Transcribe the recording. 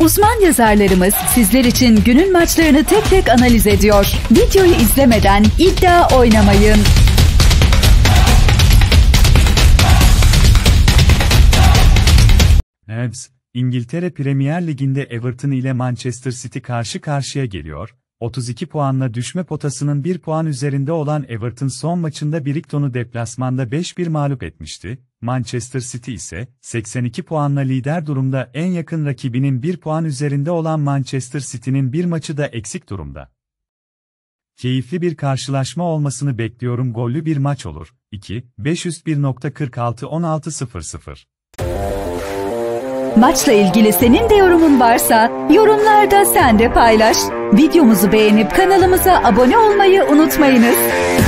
Uzman yazarlarımız sizler için günün maçlarını tek tek analiz ediyor. Videoyu izlemeden iddia oynamayın. Nevs, İngiltere Premier Ligi'nde Everton ile Manchester City karşı karşıya geliyor. 32 puanla düşme potasının 1 puan üzerinde olan Everton son maçında Brighton'u deplasmanda 5-1 mağlup etmişti. Manchester City ise 82 puanla lider durumda, en yakın rakibinin 1 puan üzerinde olan Manchester City'nin bir maçı da eksik durumda. Keyifli bir karşılaşma olmasını bekliyorum, gollü bir maç olur. 2-501.46-16-00. Maçla ilgili senin de yorumun varsa yorumlarda sen de paylaş. Videomuzu beğenip kanalımıza abone olmayı unutmayınız.